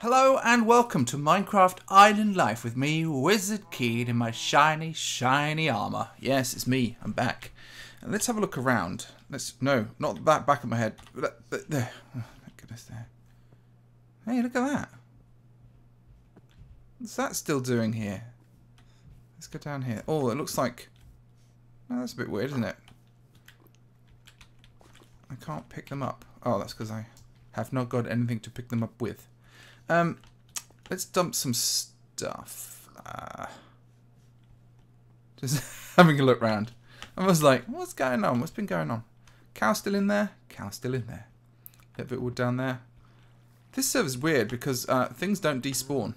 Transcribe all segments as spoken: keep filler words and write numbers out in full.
Hello and welcome to Minecraft Island Life with me, Wizard Keen, in my shiny, shiny armour. Yes, it's me. I'm back. And let's have a look around. Let's... No, not that back of my head. There. Oh, goodness, there. Hey, look at that. What's that still doing here? Let's go down here. Oh, it looks like... Oh, that's a bit weird, isn't it? I can't pick them up. Oh, that's because I have not got anything to pick them up with. Um, let's dump some stuff. Uh, just having a look round. I was like, what's going on? What's been going on? Cow still in there? Cow still in there. A bit of wood down there. This server's weird because uh, things don't despawn,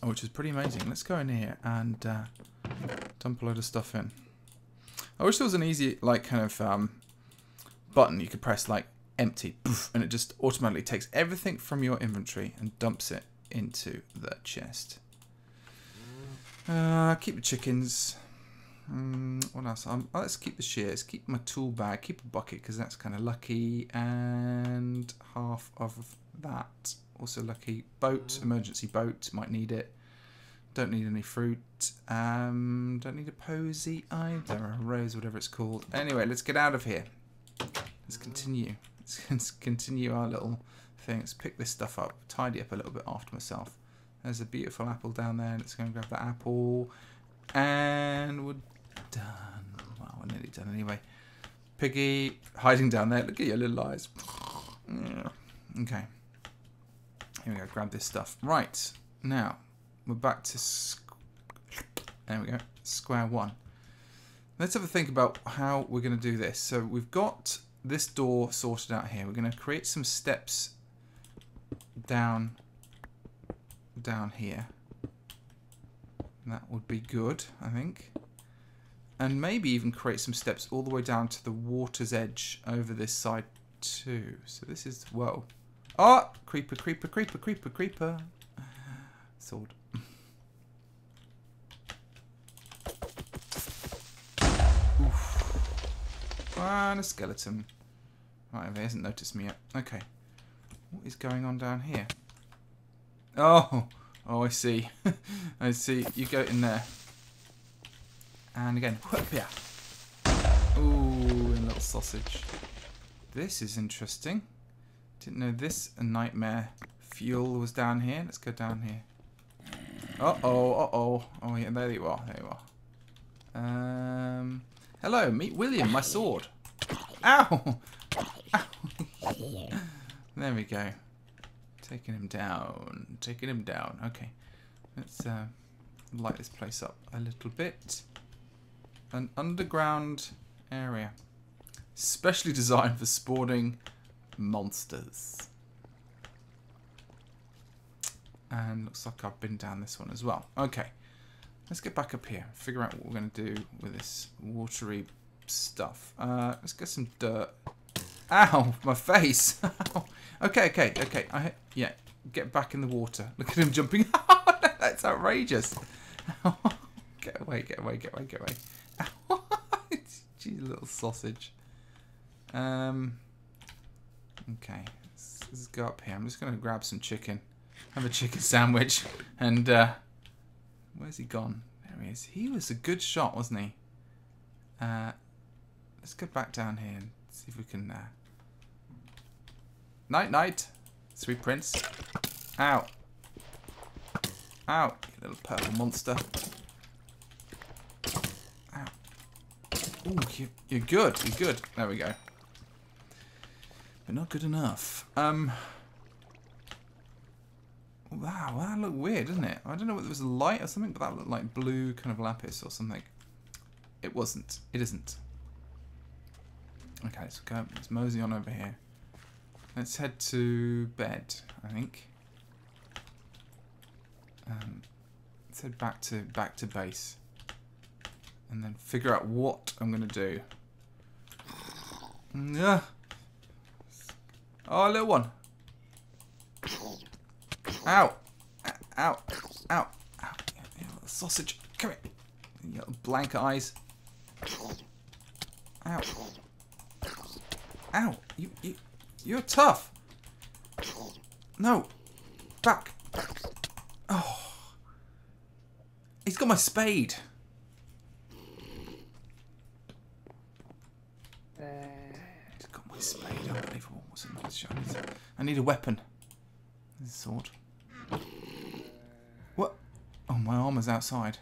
which is pretty amazing. Let's go in here and uh, dump a load of stuff in. I wish there was an easy, like, kind of um, button you could press, like, empty, and it just automatically takes everything from your inventory and dumps it into the chest. Uh, keep the chickens. Um, what else? Um, oh, let's keep the shears. Keep my tool bag. Keep a bucket because that's kind of lucky. And half of that also lucky. Boat, emergency boat. Might need it. Don't need any fruit. Um, don't need a posy either. A rose, whatever it's called. Anyway, let's get out of here. Let's continue. Let's continue our little thing. Let's pick this stuff up, tidy up a little bit after myself. There's a beautiful apple down there. Let's go and grab the apple. And we're done. Well, we're nearly done anyway. Piggy, hiding down there. Look at your little eyes. Okay. Here we go, grab this stuff. Right, now, we're back to... There we go, square one. Let's have a think about how we're going to do this. So we've got... this door sorted out here. We're going to create some steps down down here. That would be good, I think. And maybe even create some steps all the way down to the water's edge over this side too. So this is... Whoa. Oh! Creeper, creeper, creeper, creeper, creeper. Sword. Oof. And a skeleton. Right, they hasn't noticed me yet. Okay. What is going on down here? Oh! Oh, I see. I see. You go in there. And again. Ooh, a little sausage. This is interesting. Didn't know this a nightmare fuel was down here. Let's go down here. Uh-oh, uh-oh. Oh, yeah, there you are. There you are. Um, hello, meet William, my sword. Ow! Ow. There we go. Taking him down. Taking him down. Okay. Let's uh, light this place up a little bit. An underground area. Specially designed for spawning monsters. And looks like I've been down this one as well. Okay. Let's get back up here. Figure out what we're going to do with this watery stuff. Uh, let's get some dirt. Ow, my face. okay, okay, okay. I, yeah, get back in the water. Look at him jumping. That's outrageous. Get away, get away, get away, get away. Geez, little sausage. Um. Okay, let's, let's go up here. I'm just going to grab some chicken. Have a chicken sandwich. And uh, where's he gone? There he is. He was a good shot, wasn't he? Uh, let's go back down here and see if we can... Uh... Night, night, sweet prince. Ow. Ow, you little purple monster. Ow. Ooh, you, you're good, you're good. There we go. But not good enough. Um. Wow, that looked weird, didn't it? I don't know whether it was a light or something, but that looked like blue kind of lapis or something. It wasn't. It isn't. Okay, let's go. Let's mosey on over here. Let's head to bed, I think. Um, let's head back to back to base, and then figure out what I'm gonna do. Yeah. Oh, little one. Ow! Ow! Ow! Ow! You little sausage. Come here. You little blank eyes. Ow. Ow. You, you, you're tough. No. Back. Oh. He's got my spade. He's got my spade. Unbelievable. What's in this shop? I need a weapon. This is a sword. What? Oh, my armor's outside.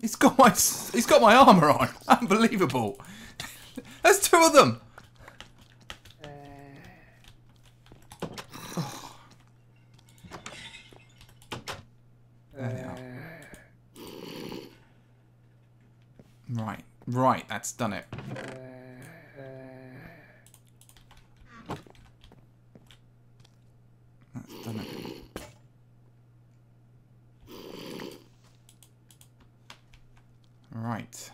He's got my he's got my armor on. Unbelievable. There's two of them. Oh. There they are. Right, right. That's done it. That's done it. Right.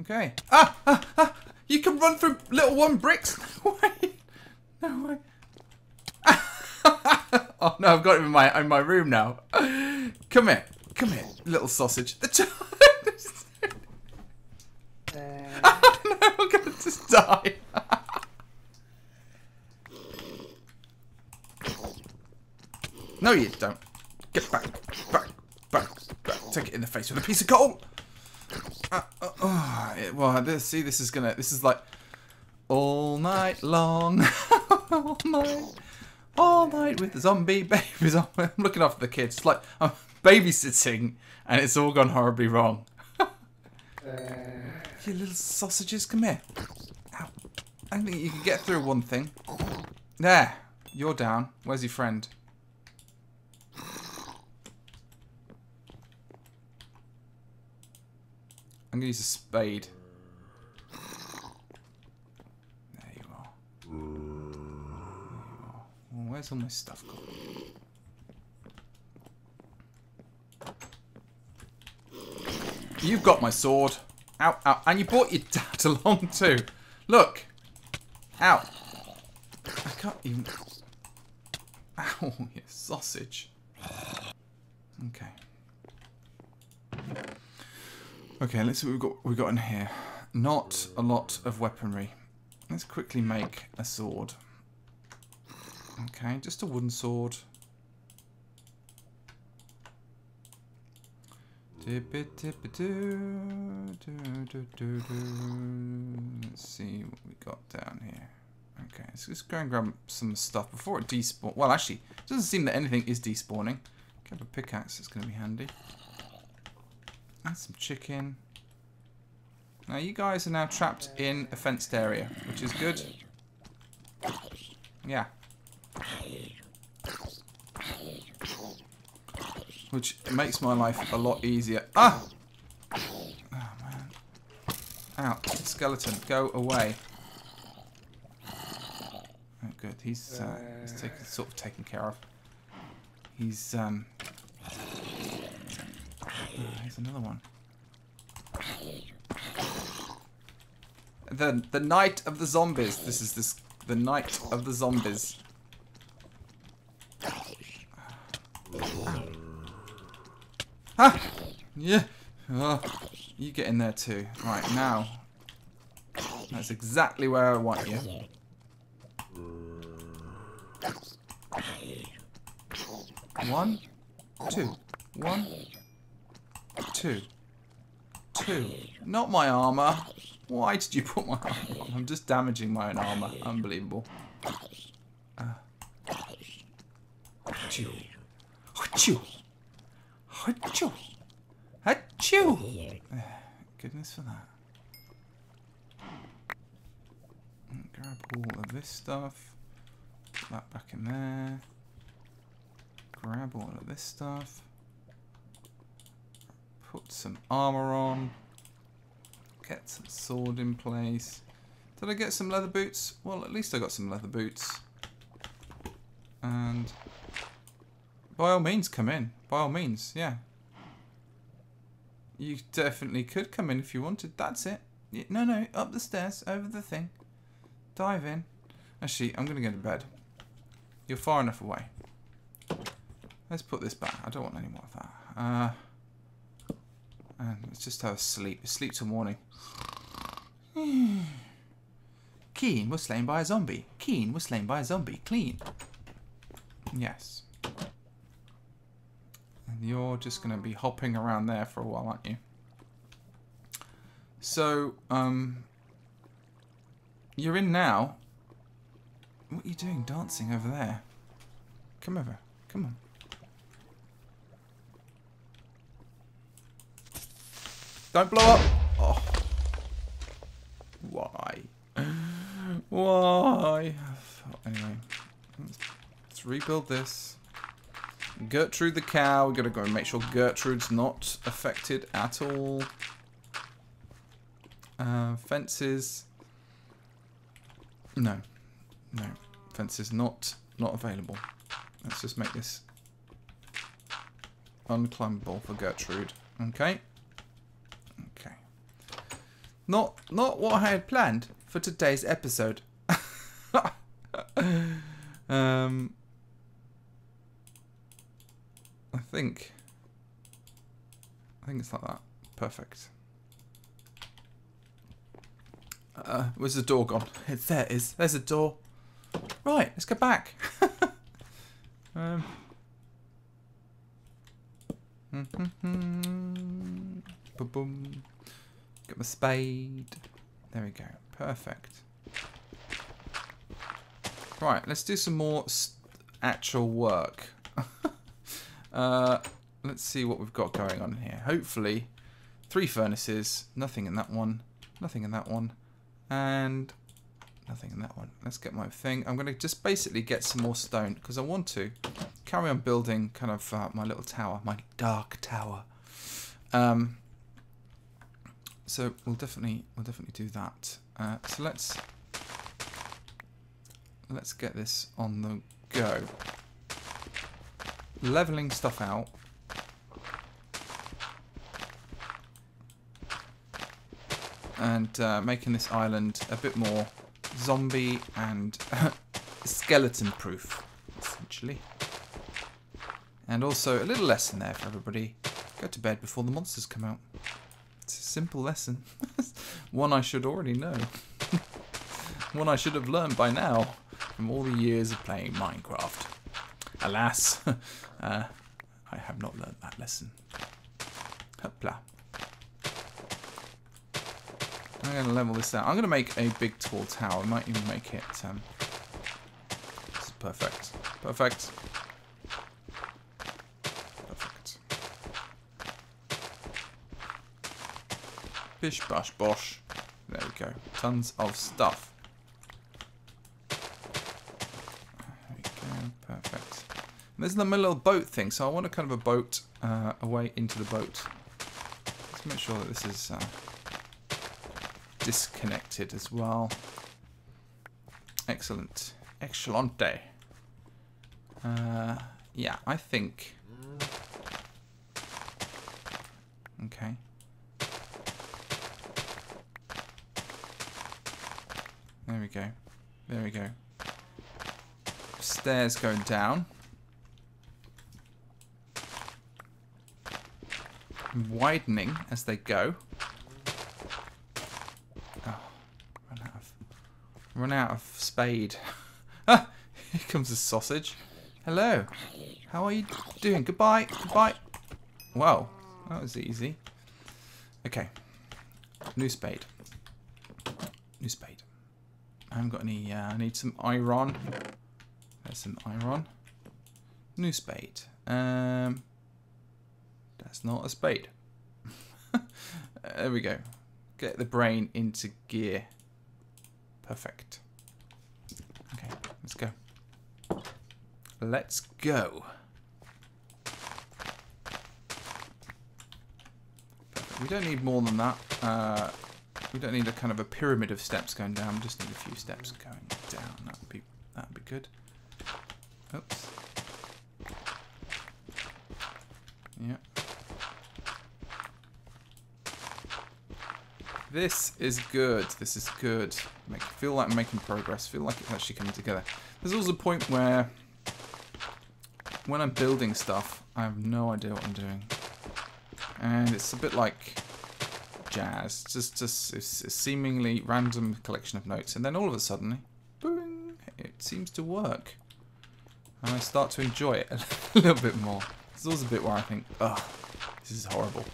Okay. Ah, ah, ah! You can run through little one bricks. No way. No way. Oh no! I've got him in my in my room now. Come here. Come here, little sausage. The child. Oh no! I'm gonna just die. No, you don't. Get back, back, back, back. Take it in the face with a piece of coal. Uh, uh, oh, it, well, this, see, this is gonna, this is like all night long, all night, all night with the zombie babies. I'm looking after the kids. It's like I'm babysitting, and it's all gone horribly wrong. You little sausages, come here. Ow. I think you can get through one thing. There, you're down. Where's your friend? I'm going to use a spade. There you are. There you are. Well, where's all my stuff gone? You've got my sword. Ow, ow. And you brought your dad along too. Look. Ow. I can't even... Ow, you sausage. Okay. Okay, let's see what we've got, we've got in here. Not a lot of weaponry. Let's quickly make a sword. Okay, just a wooden sword. Let's see what we got down here. Okay, let's just go and grab some stuff before it despawns. Well, actually, it doesn't seem that anything is despawning. Grab a pickaxe, it's going to be handy. And some chicken. Now you guys are now trapped in a fenced area, which is good. Yeah. Which makes my life a lot easier. Ah! Oh man. Ow. Skeleton, go away. Oh good, he's uh, he's taken, sort of taken care of. He's um Oh, here's another one. The the night of the zombies. This is this the night of the zombies. Ah, ah. Yeah. Oh, you get in there too. Right now. That's exactly where I want you. One, two, one. Two. Two. Not my armor. Why did you put my armor on? I'm just damaging my own armor. Unbelievable. Uh. Achoo. Achoo. Achoo. Achoo. Goodness for that. Grab all of this stuff. Put that back in there. Grab all of this stuff. Put some armor on. Get some sword in place. Did I get some leather boots? Well, at least I got some leather boots. And by all means, come in. By all means, yeah. You definitely could come in if you wanted. That's it. No, no, up the stairs, over the thing. Dive in. Actually, I'm going to go to bed. You're far enough away. Let's put this back. I don't want any more of that. Uh... and let's just have a sleep. Sleep till morning. Keen was slain by a zombie. Keen was slain by a zombie. Clean. Yes. And you're just going to be hopping around there for a while, aren't you? So, um... you're in now. What are you doing dancing over there? Come over. Come on. Don't blow up! Oh. Why? Why? Anyway. Let's, let's rebuild this. Gertrude the cow. We've got to go and make sure Gertrude's not affected at all. Uh, fences. No. No. Fences not, not available. Let's just make this unclimbable for Gertrude. Okay. Okay. Not, not what I had planned for today's episode. um... I think, I think it's like that. Perfect. Uh, where's the door gone? It's, there it is. There's a door. Right, let's go back. um. Mm-hmm. Ba-boom. Got my spade. There we go. Perfect. Right, let's do some more st- actual work. Uh, let's see what we've got going on here. Hopefully, three furnaces. Nothing in that one. Nothing in that one. And nothing in that one. Let's get my thing. I'm going to just basically get some more stone because I want to carry on building kind of uh, my little tower, my dark tower. Um, so we'll definitely, we'll definitely do that. Uh, so let's let's get this on the go. Leveling stuff out. And uh, making this island a bit more zombie and skeleton proof, essentially. And also a little lesson there for everybody. Go to bed before the monsters come out. It's a simple lesson. One I should already know. One I should have learned by now from all the years of playing Minecraft. Alas, uh, I have not learned that lesson. Hopla. I'm going to level this out. I'm going to make a big tall tower. I might even make it... Um, it's perfect. Perfect. Perfect. Bish, bosh, bosh. There we go. Tons of stuff. There's my little boat thing, so I want a kind of a boat uh, away into the boat. Let's make sure that this is uh, disconnected as well. Excellent. Excellente. Uh, yeah, I think... Okay. There we go. There we go. Stairs going down. Widening as they go. Oh, run out of, run out of spade. Ah, here comes a sausage. Hello. How are you doing? Goodbye. Goodbye. Wow, that was easy. Okay. New spade. New spade. I haven't got any. Uh, I need some iron. There's some iron. New spade. Um. That's not a spade. There we go. Get the brain into gear. Perfect. Okay, let's go. Let's go. Perfect. We don't need more than that. Uh, we don't need a kind of a pyramid of steps going down. We just need a few steps going down. That would be that would be good. Oops. Yeah. This is good. This is good. Make, feel like I'm making progress. Feel like it's actually coming together. There's also a point where when I'm building stuff, I have no idea what I'm doing. and it's a bit like jazz, just just it's a seemingly random collection of notes, and then all of a sudden, boom, it seems to work, and I start to enjoy it a little bit more. There's always a bit where I think, ugh, this is horrible,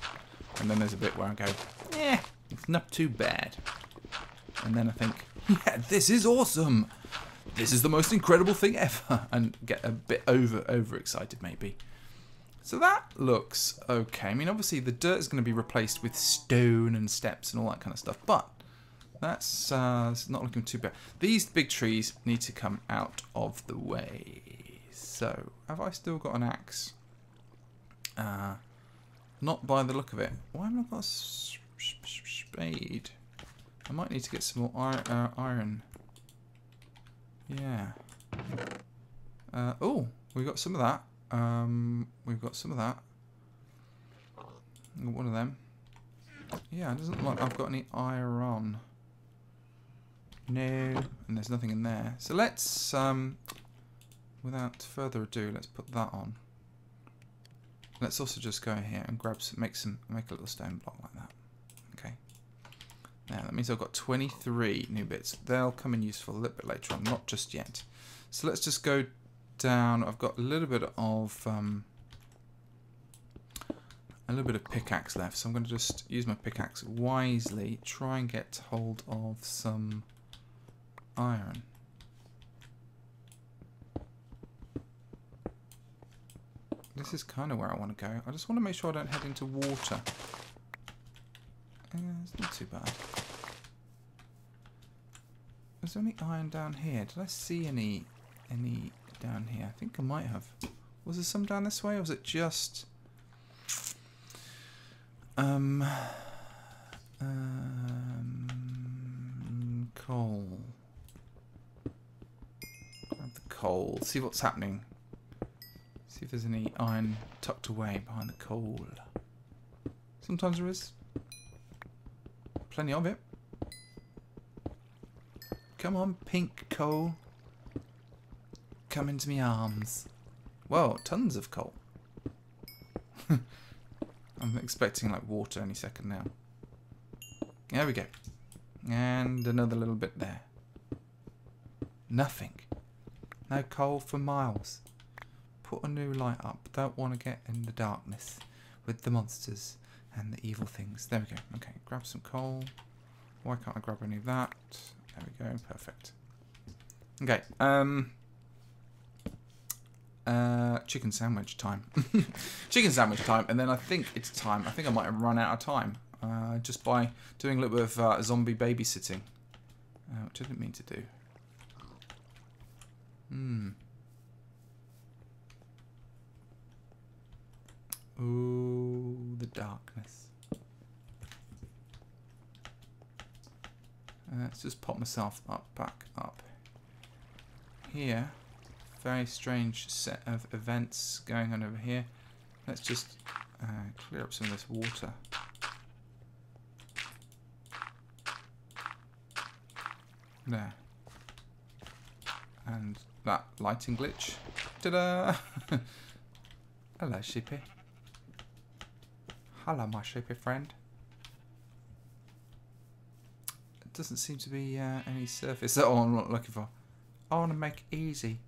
and then there's a bit where I go, eh, it's not too bad, and then I think, yeah, this is awesome. This is the most incredible thing ever, and get a bit over overexcited maybe. So that looks okay. I mean, obviously the dirt is going to be replaced with stone and steps and all that kind of stuff, but that's uh, not looking too bad. These big trees need to come out of the way. So have I still got an axe? Uh, not by the look of it. Why haven't I got a spade? I might need to get some more iron. Uh, iron. Yeah. Uh, oh, we got some of that. Um, we've got some of that. One of them. Yeah, it doesn't look like I've got any iron. No, and there's nothing in there. So let's, um, without further ado, let's put that on. Let's also just go in here and grab some, make some, make a little stone block like that. Okay. Now that means I've got twenty-three new bits. They'll come in useful a little bit later on, not just yet. So let's just go down. I've got a little bit of um, a little bit of pickaxe left, so I'm going to just use my pickaxe wisely. Try and get hold of some iron. This is kind of where I want to go. I just want to make sure I don't head into water. Uh, it's not too bad. Is there any iron down here? Did I see any any down here? I think I might have. Was there some down this way, or was it just um, um coal? Grab the coal. See what's happening. See if there's any iron tucked away behind the coal. Sometimes there is. Plenty of it. Come on, pink coal. Come into me arms. Whoa, tons of coal. I'm expecting like water any second now. There we go. And another little bit there. Nothing. No coal for miles. Put a new light up. Don't want to get in the darkness with the monsters. And the evil things. There we go. Okay, grab some coal. Why can't I grab any of that? There we go. Perfect. Okay. Um. Uh. Chicken sandwich time. Chicken sandwich time. And then I think it's time. I think I might have run out of time. Uh, just by doing a little bit of uh, zombie babysitting, uh, which I didn't mean to do. Hmm. Ooh, the darkness. Uh, let's just pop myself up, back up. Here, very strange set of events going on over here. Let's just uh, clear up some of this water. There. And that lighting glitch. Ta-da! Hello, sheepy. Hello, my sheepy friend. It doesn't seem to be uh, any surface at all I'm not looking for. I want to make easy.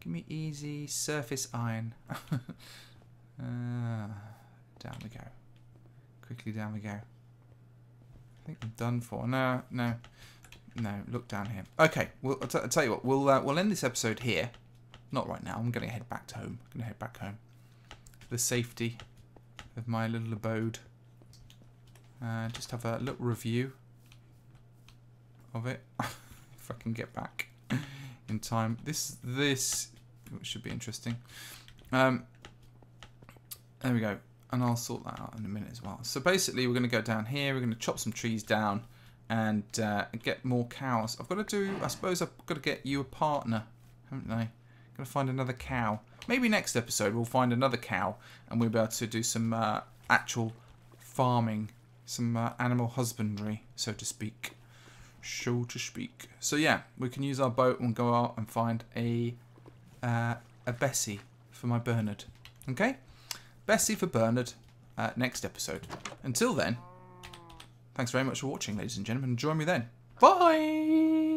Give me easy surface iron. uh, down we go. Quickly down we go. I think I'm done for. No, no, no. Look down here. Okay. Well, I'll, t I'll tell you what. We'll uh, we'll end this episode here. Not right now. I'm going to head back to home. I'm going to head back home. The safety of my little abode. Uh, just have a little review of it. If I can get back in time. This this should be interesting. Um, there we go. And I'll sort that out in a minute as well. So basically we're going to go down here. We're going to chop some trees down and uh, get more cows. I've got to do... I suppose I've got to get you a partner, haven't I? I'm going to find another cow. Maybe next episode we'll find another cow and we'll be able to do some uh, actual farming, some uh, animal husbandry, so to speak. So to speak. So yeah, we can use our boat and go out and find a uh, a Bessie for my Bernard. Okay, Bessie for Bernard. uh, next episode. Until then, thanks very much for watching, ladies and gentlemen. Join me then. Bye!